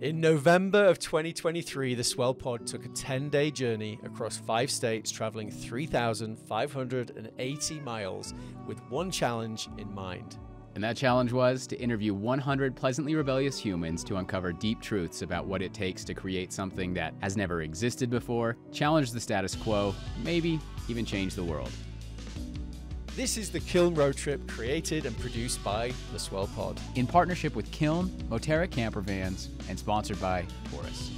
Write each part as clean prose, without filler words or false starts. In November of 2023, the Swell Pod took a 10-day journey across 5 states, traveling 3,580 miles with one challenge in mind. And that challenge was to interview 100 pleasantly rebellious humans to uncover deep truths about what it takes to create something that has never existed before, challenge the status quo, maybe even change the world. This is the Kiln Road Trip, created and produced by The Swell Pod, in partnership with Kiln, Moterra camper vans, and sponsored by Torus.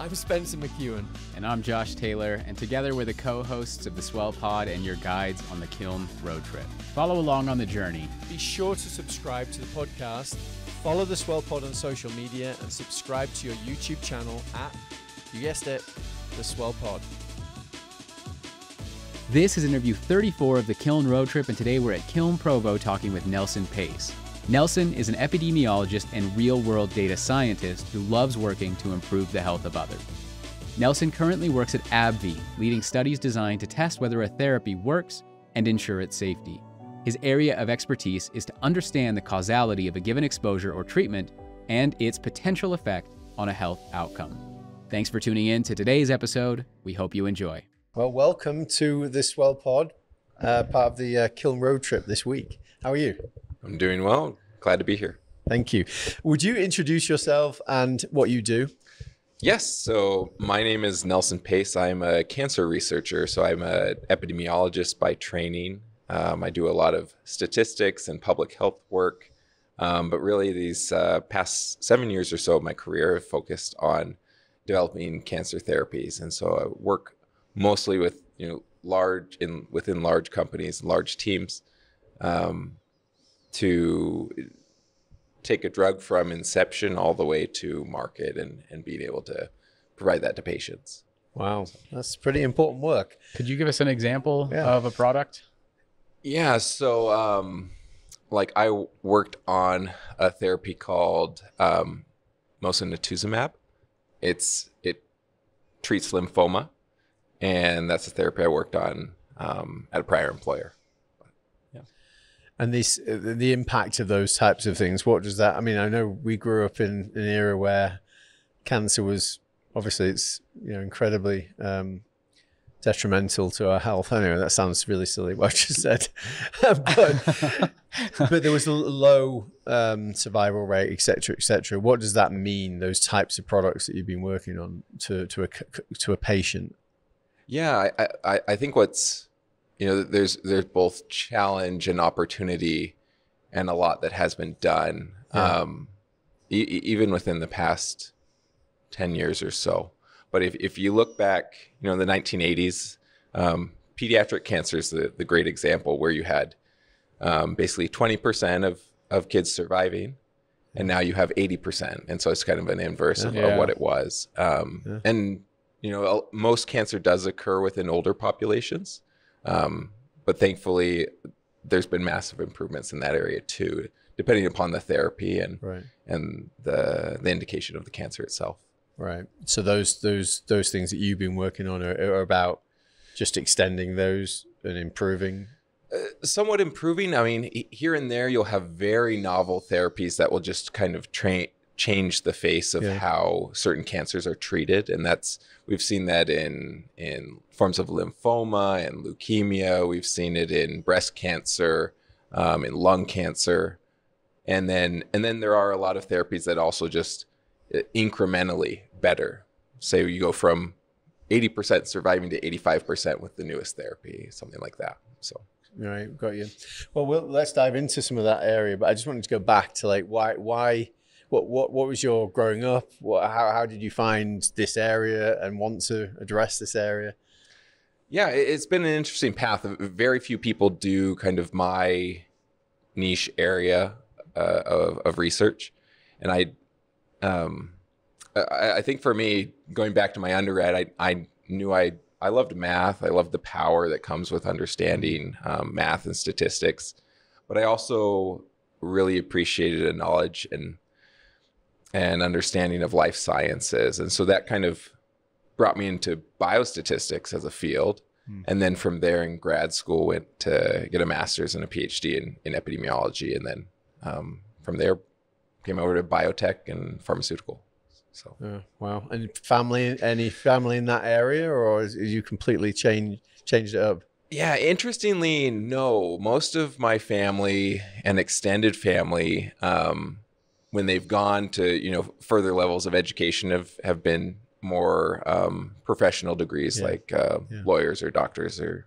I'm Spencer McEwen. And I'm Josh Taylor, and together we're the co-hosts of The Swell Pod and your guides on the Kiln Road Trip. Follow along on the journey. Be sure to subscribe to the podcast, follow The Swell Pod on social media, and subscribe to your YouTube channel at, you guessed it, The Swell Pod. This is interview 34 of the Kiln Road Trip, and today we're at Kiln Provo talking with Nelson Pace. Nelson is an epidemiologist and real-world data scientist who loves working to improve the health of others. Nelson currently works at AbbVie, leading studies designed to test whether a therapy works and ensure its safety. His area of expertise is to understand the causality of a given exposure or treatment and its potential effect on a health outcome. Thanks for tuning in to today's episode. We hope you enjoy. Well, welcome to the Swell Pod, part of the Kiln Road Trip this week. How are you? I'm doing well. Glad to be here. Thank you. Would you introduce yourself and what you do? Yes. So my name is Nelson Pace. I'm a cancer researcher. So I'm an epidemiologist by training. I do a lot of statistics and public health work. But really these past 7 years or so of my career have focused on developing cancer therapies. And so I work mostly with within large companies, large teams, to take a drug from inception all the way to market and being able to provide that to patients. Wow, that's pretty important work. Could you give us an example of a product? Yeah, so like I worked on a therapy called Mosunetuzumab. It treats lymphoma. And that's a therapy I worked on at a prior employer. Yeah. And the impact of those types of things, what does that, I mean, I know we grew up in an era where cancer was, obviously it's, you know, incredibly detrimental to our health. Anyway, that sounds really silly what I just said. but there was a low survival rate, et cetera, et cetera. What does that mean, those types of products that you've been working on to a patient? Yeah, I think what's, you know, there's both challenge and opportunity and a lot that has been done, even within the past 10 years or so. But if you look back, you know, in the 1980s, pediatric cancer is the great example where you had basically 20% of kids surviving. And now you have 80%. And so it's kind of an inverse of what it was. And you know, most cancer does occur within older populations, but thankfully there's been massive improvements in that area too, depending upon the therapy and the indication of the cancer itself. Right. So those things that you've been working on are about just extending those and improving. Somewhat improving. I mean, here and there you'll have very novel therapies that will just kind of change the face of how certain cancers are treated. And that's, we've seen that in forms of lymphoma and leukemia. We've seen it in breast cancer, in lung cancer. And then there are a lot of therapies that also just incrementally better. Say you go from 80% surviving to 85% with the newest therapy, something like that. So. All right, got you. Well, let's dive into some of that area, but I just wanted to go back to like, why, what was your growing up? How did you find this area and want to address this area? Yeah, it's been an interesting path. Very few people do kind of my niche area of research. And I think for me, going back to my undergrad, I knew I loved math. I loved the power that comes with understanding math and statistics. But I also really appreciated a knowledge and understanding of life sciences. And so that kind of brought me into biostatistics as a field. And then from there in grad school, went to get a master's and a PhD in epidemiology. And then from there came over to biotech and pharmaceutical. So wow. And family, any family in that area, or is you completely changed it up? Yeah, interestingly, no. Most of my family and extended family, when they've gone to, you know, further levels of education, have been more professional degrees, like lawyers or doctors or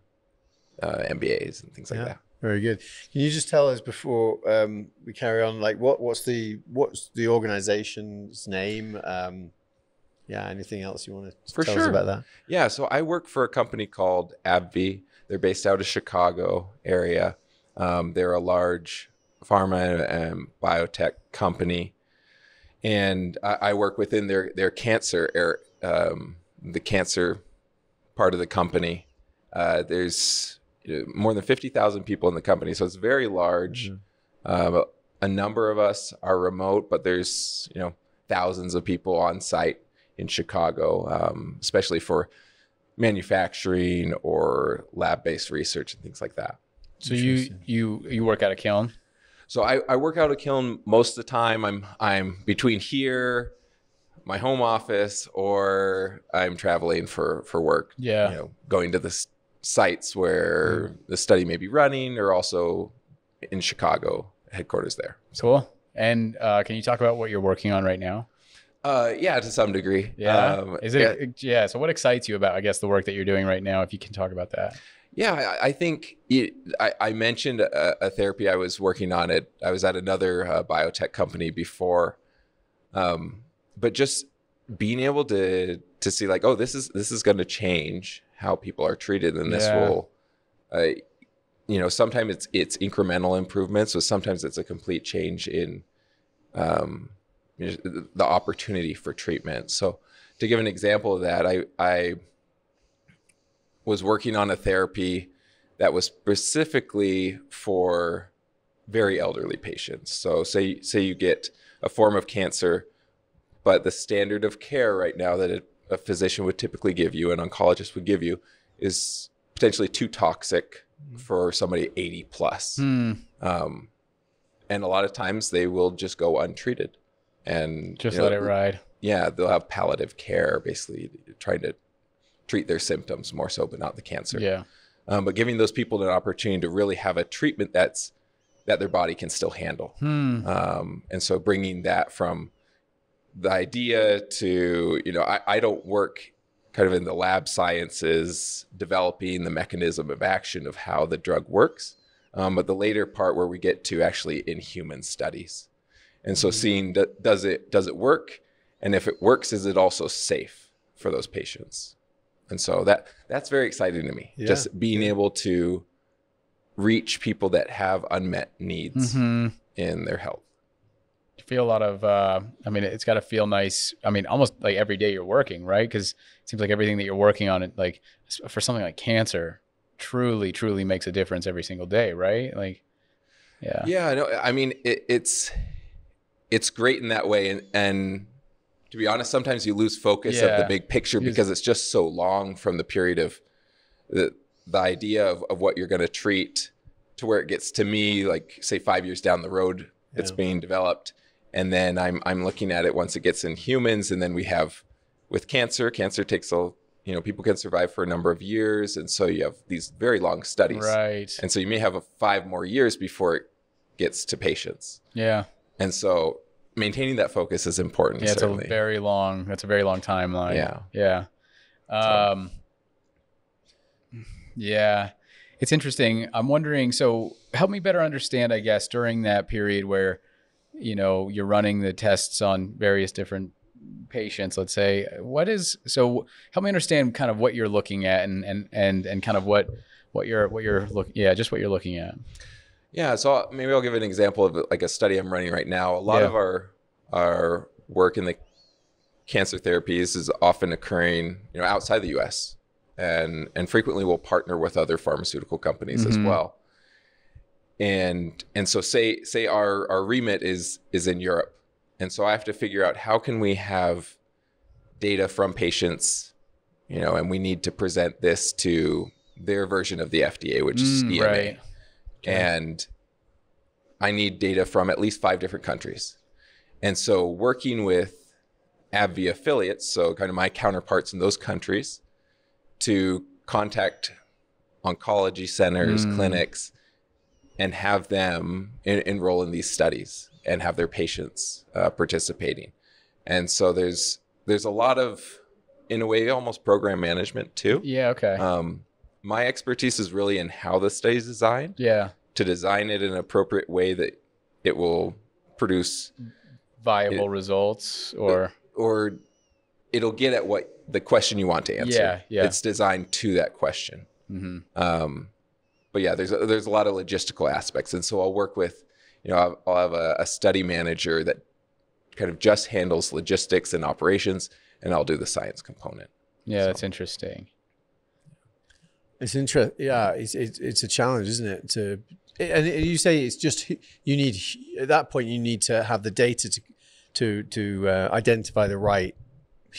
MBAs and things like that. Very good. Can you just tell us before we carry on, like what's the organization's name? Yeah, anything else you want to tell us about that? Yeah, so I work for a company called AbbVie. They're based out of Chicago area. They're a large pharma and biotech company, and I work within their cancer, the cancer part of the company. There's more than 50,000 people in the company, so it's very large. Mm-hmm. A number of us are remote, but there's, you know, thousands of people on site in Chicago, especially for manufacturing or lab-based research and things like that. So you work out of Kiln? So I work out of Kiln most of the time. I'm between here, my home office, or I'm traveling for work. Yeah, you know, going to the sites where the study may be running, or also in Chicago headquarters there. So. Cool. And can you talk about what you're working on right now? Yeah, to some degree. Yeah. So what excites you about, I guess, the work that you're doing right now, if you can talk about that? Yeah, I think I mentioned a therapy I was working on. I was at another biotech company before, but just being able to see like, oh, this is going to change how people are treated, and this will, you know, sometimes it's incremental improvements, so sometimes it's a complete change in the opportunity for treatment. So to give an example of that, I was working on a therapy that was specifically for very elderly patients. So say you get a form of cancer, but the standard of care right now that a physician would typically give you, an oncologist would give you, is potentially too toxic for somebody 80 plus. And a lot of times they will just go untreated and just let it ride. Yeah, they'll have palliative care, basically trying to treat their symptoms more so, but not the cancer. Yeah. But giving those people an opportunity to really have a treatment that their body can still handle. And so bringing that from the idea to, you know, I don't work kind of in the lab sciences developing the mechanism of action of how the drug works, but the later part where we get to actually in human studies. And so seeing, does it work? And if it works, is it also safe for those patients? And so that's very exciting to me, just being able to reach people that have unmet needs in their health. Feel a lot of I mean, it's got to feel nice. I mean, almost like every day you're working, right? Because it seems like everything that you're working on, it, like for something like cancer, truly makes a difference every single day, right? Like no, I mean, it's great in that way, and to be honest, sometimes you lose focus of the big picture because it's just so long from the period of the idea of what you're going to treat to where it gets to me, like say 5 years down the road it's being developed. And then I'm looking at it once it gets in humans, and then we have with cancer takes you know, people can survive for a number of years, and so you have these very long studies, right? And so you may have 5 more years before it gets to patients. Yeah. And so maintaining that focus is important. Yeah, certainly. That's a very long timeline. Yeah. Yeah, it's interesting. I'm wondering. So help me better understand, I guess, during that period where, you know, you're running the tests on various different patients, let's say, so help me understand kind of what you're looking at and kind of what you're looking at. Yeah. So maybe I'll give an example of like a study I'm running right now. A lot of our work in the cancer therapies is often occurring, you know, outside the US, and frequently we'll partner with other pharmaceutical companies as well. And so say our remit is in Europe. And so I have to figure out how can we have data from patients, you know, and we need to present this to their version of the FDA, which is EMA. Right. And I need data from at least 5 different countries. And so working with AbbVie affiliates, so kind of my counterparts in those countries, to contact oncology centers, clinics, and have them enroll in these studies and have their patients participating. And so there's a lot of, in a way, almost program management too. Yeah, okay. My expertise is really in how the study is designed. Yeah. To design it in an appropriate way that it will produce viable results, or it'll get at what the question you want to answer. Yeah, yeah. It's designed to that question. Mm-hmm. But yeah, there's a lot of logistical aspects, and so I'll work with, you know, I'll have a study manager that kind of just handles logistics and operations, and I'll do the science component. Yeah, so that's interesting. It's interesting. Yeah, it's a challenge, isn't it? And you say it's just, you need, at that point you need to have the data to identify the right,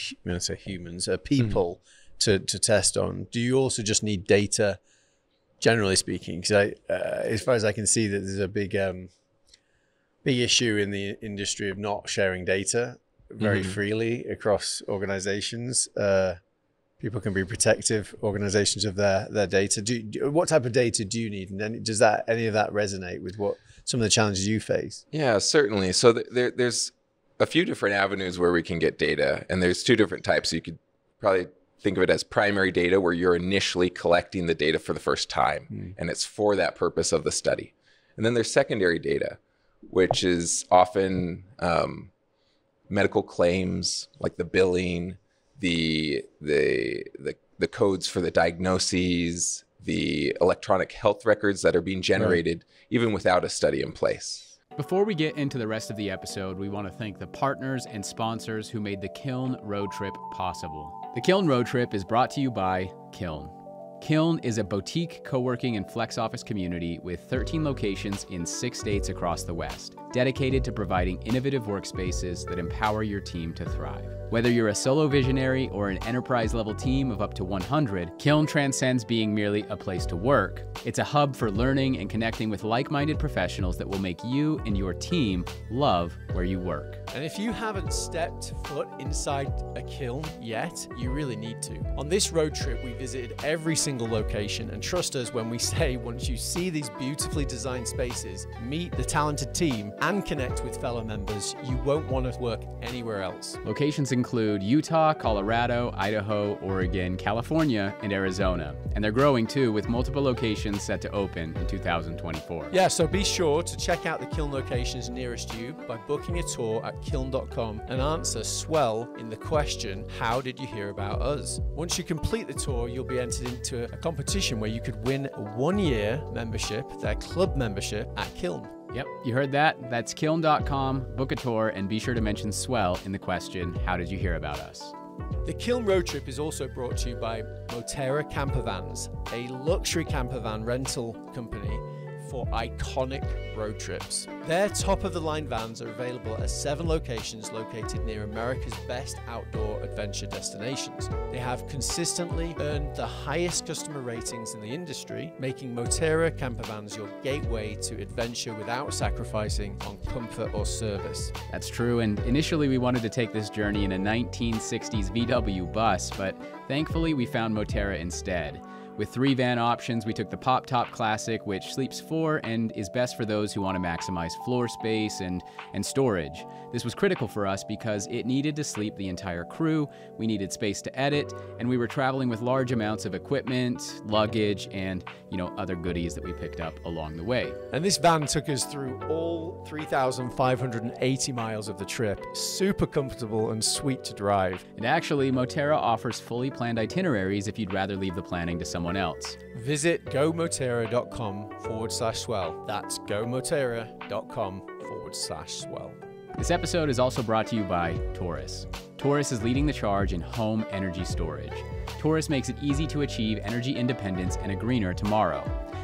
I'm going to say humans, people to test on. Do you also just need data, generally speaking? Because as far as I can see, that there's a big big issue in the industry of not sharing data very freely across organizations. People can be protective, organizations, of their data. What type of data do you need? And then does that, any of that resonate with what some of the challenges you face? Yeah, certainly. So there's a few different avenues where we can get data. And there's two different types. You could probably think of it as primary data, where you're initially collecting the data for the first time. And it's for that purpose of the study. And then there's secondary data, which is often medical claims, like the billing, the codes for the diagnoses, the electronic health records that are being generated, even without a study in place. Before we get into the rest of the episode, we want to thank the partners and sponsors who made the Kiln Road Trip possible. The Kiln Road Trip is brought to you by Kiln. Kiln is a boutique co-working and flex office community with 13 locations in 6 states across the West, dedicated to providing innovative workspaces that empower your team to thrive. Whether you're a solo visionary or an enterprise-level team of up to 100, Kiln transcends being merely a place to work. It's a hub for learning and connecting with like-minded professionals that will make you and your team love where you work. And if you haven't stepped foot inside a Kiln yet, you really need to. On this road trip, we visited every single location, and trust us when we say, once you see these beautifully designed spaces, meet the talented team, and connect with fellow members, you won't want to work anywhere else. Locations include Utah, Colorado, Idaho, Oregon, California, and Arizona, and they're growing too, with multiple locations set to open in 2024. Yeah, so be sure to check out the Kiln locations nearest you by booking a tour at kiln.com and answer SWELL in the question, how did you hear about us? Once you complete the tour, you'll be entered into a competition where you could win a 1-year membership, their club membership at Kiln. Yep, you heard that. That's kiln.com. Book a tour and be sure to mention SWELL in the question, how did you hear about us? The Kiln Road Trip is also brought to you by Moterra Campervans, a luxury campervan rental company for iconic road trips. Their top-of-the-line vans are available at 7 locations located near America's best outdoor adventure destinations. They have consistently earned the highest customer ratings in the industry, making Moterra Campervans your gateway to adventure without sacrificing on comfort or service. That's true, and initially we wanted to take this journey in a 1960s VW bus, but thankfully we found Moterra instead. With 3 van options, we took the Pop-Top Classic, which sleeps 4 and is best for those who want to maximize floor space and storage. This was critical for us because it needed to sleep the entire crew, we needed space to edit, and we were traveling with large amounts of equipment, luggage, and, you know, other goodies that we picked up along the way. And this van took us through all 3,580 miles of the trip. Super comfortable and sweet to drive. And actually, Moterra offers fully planned itineraries if you'd rather leave the planning to someone else. Visit gomoterra.com/swell. That's gomoterra.com/swell. This episode is also brought to you by Torus. Torus is leading the charge in home energy storage. Torus makes it easy to achieve energy independence and a greener tomorrow.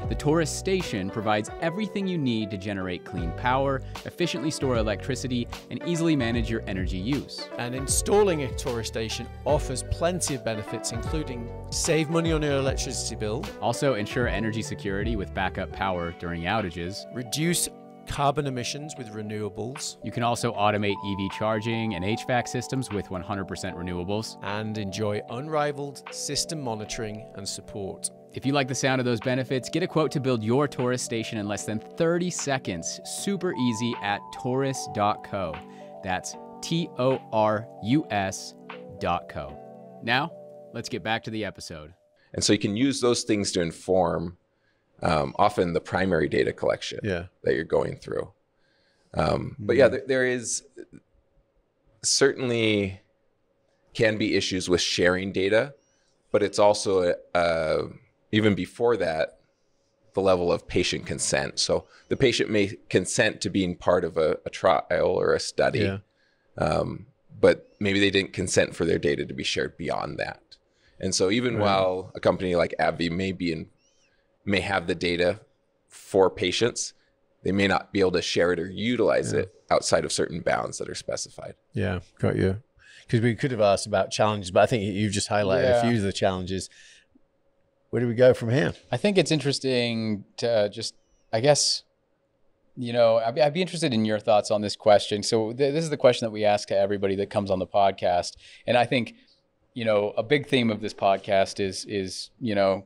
The Torus station provides everything you need to generate clean power, efficiently store electricity, and easily manage your energy use. And installing a Torus station offers plenty of benefits, including save money on your electricity bill, also ensure energy security with backup power during outages, reduce carbon emissions with renewables. You can also automate EV charging and HVAC systems with 100% renewables. And enjoy unrivaled system monitoring and support. If you like the sound of those benefits, get a quote to build your Torus station in less than 30 seconds. Super easy at torus.co. That's TORUS.co. Now, let's get back to the episode. And so you can use those things to inform often the primary data collection that you're going through. But yeah, there is certainly can be issues with sharing data, but it's also even before that, the level of patient consent. So the patient may consent to being part of a trial or a study, but maybe they didn't consent for their data to be shared beyond that. And so even while a company like AbbVie may have the data for patients, they may not be able to share it or utilize it outside of certain bounds that are specified. Yeah, got you. Because we could have asked about challenges, but I think you've just highlighted a few of the challenges. Where do we go from here? I think it's interesting to just, I guess, you know, I'd be interested in your thoughts on this question. So this is the question that we ask to everybody that comes on the podcast. And I think, you know, a big theme of this podcast is, you know,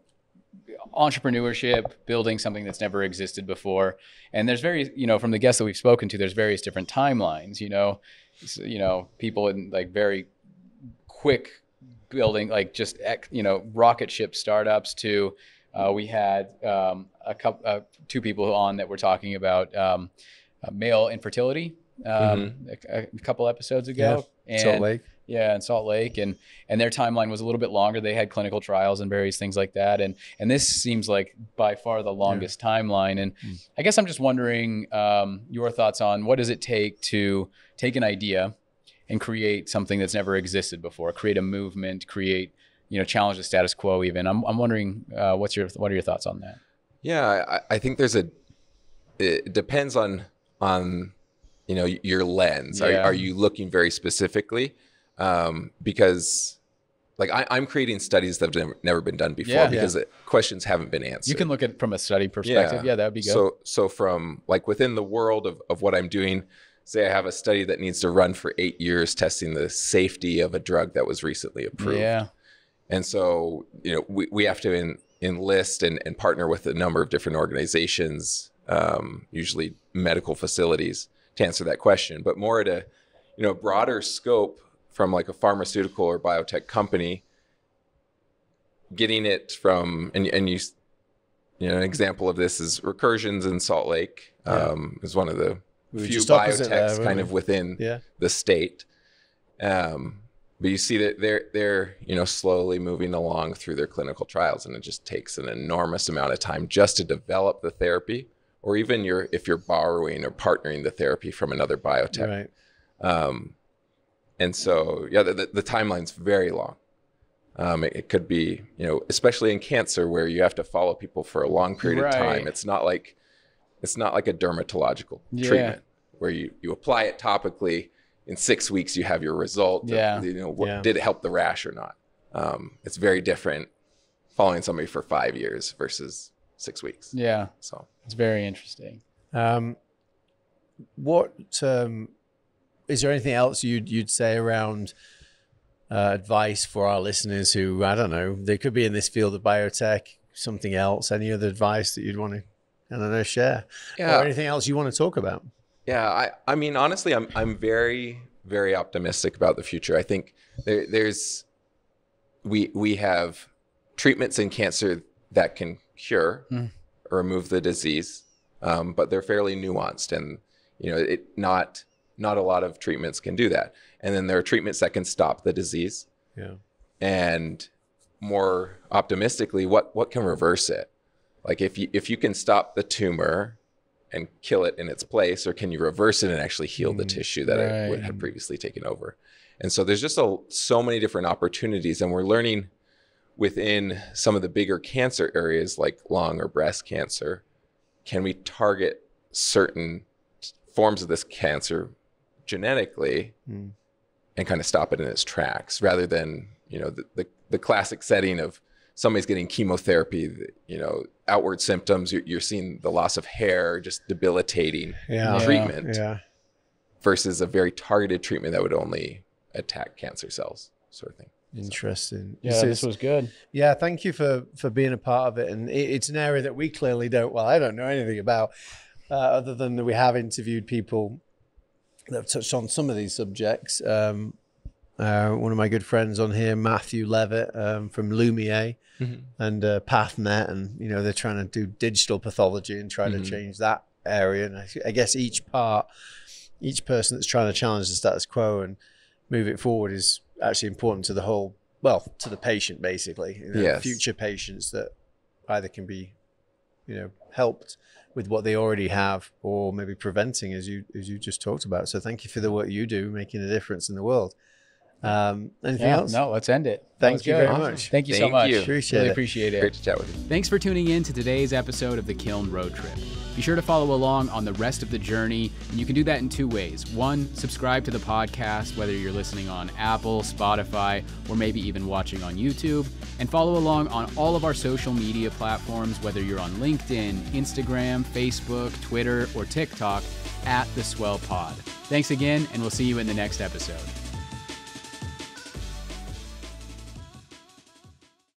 entrepreneurship, building something that's never existed before. And there's various, you know, from the guests that we've spoken to, there's various different timelines, you know, people in like very quick building, like just, you know, rocket ship startups to, we had two people on that were talking about male infertility a couple episodes ago. Yeah. And, Salt Lake. Yeah, in Salt Lake. And their timeline was a little bit longer. They had clinical trials and various things like that. And this seems like by far the longest timeline. And I guess I'm just wondering your thoughts on what does it take to take an idea and create something that's never existed before, create a movement, create, you know, challenge the status quo even. I'm wondering what are your thoughts on that? Yeah, I think there's it depends on, you know, your lens. Yeah. Are you looking very specifically? Because like I'm creating studies that have never been done before because the questions haven't been answered. You can look at from a study perspective. Yeah, that'd be good. So from like within the world of what I'm doing, say I have a study that needs to run for 8 years testing the safety of a drug that was recently approved. Yeah. And so, you know, we have to enlist and partner with a number of different organizations, usually medical facilities, to answer that question. But more at a, you know, broader scope from like a pharmaceutical or biotech company, getting it from, and you know, an example of this is Recursion's in Salt Lake, is one of the few biotechs kind of within the state. But you see that they're, you know, slowly moving along through their clinical trials, and it just takes an enormous amount of time just to develop the therapy, or even if you're borrowing or partnering the therapy from another biotech. Right. And so, yeah, the timeline's very long. It could be, you know, especially in cancer where you have to follow people for a long period of time. It's not like a dermatological treatment where you apply it topically. In 6 weeks, you have your result. Yeah. Of, you know, did it help the rash or not? It's very different following somebody for 5 years versus 6 weeks. Yeah. So it's very interesting. Is there anything else you'd say around advice for our listeners who, I don't know, they could be in this field of biotech, something else, any other advice that you'd want to, I don't know, share? Yeah. Or anything else you want to talk about? Yeah, I mean, honestly, I'm very, very optimistic about the future. I think we have treatments in cancer that can cure or remove the disease, but they're fairly nuanced, and you know, not a lot of treatments can do that. And then there are treatments that can stop the disease. Yeah. And more optimistically, what can reverse it? Like if you can stop the tumor and kill it in its place, or can you reverse it and actually heal the tissue that it would have previously taken over? And so there's just so many different opportunities, and we're learning within some of the bigger cancer areas like lung or breast cancer, can we target certain forms of this cancer genetically and kind of stop it in its tracks, rather than, you know, the classic setting of somebody's getting chemotherapy, you know, outward symptoms, you're seeing the loss of hair, just debilitating treatment versus a very targeted treatment that would only attack cancer cells, sort of thing. Interesting. Yeah, this was good. Yeah, thank you for being a part of it. And it's an area that we clearly I don't know anything about, other than that we have interviewed people that have touched on some of these subjects. One of my good friends on here, Matthew Levitt, from Lumiere and PathNet, and you know, they're trying to do digital pathology and try to change that area. And I guess each person that's trying to challenge the status quo and move it forward is actually important to the whole, well, to the patient basically, you know, future patients that either can be, you know, helped with what they already have or maybe preventing, as you just talked about. So thank you for the work you do, making a difference in the world. Anything else? No, let's end it. Thank you very much. Thank you so much. Really appreciate it. Great to chat with you. Thanks for tuning in to today's episode of the Kiln Road Trip. Be sure to follow along on the rest of the journey, and you can do that in two ways. One, subscribe to the podcast, whether you're listening on Apple, Spotify, or maybe even watching on YouTube, and follow along on all of our social media platforms, whether you're on LinkedIn, Instagram, Facebook, Twitter, or TikTok, at The Swell Pod. Thanks again, and we'll see you in the next episode.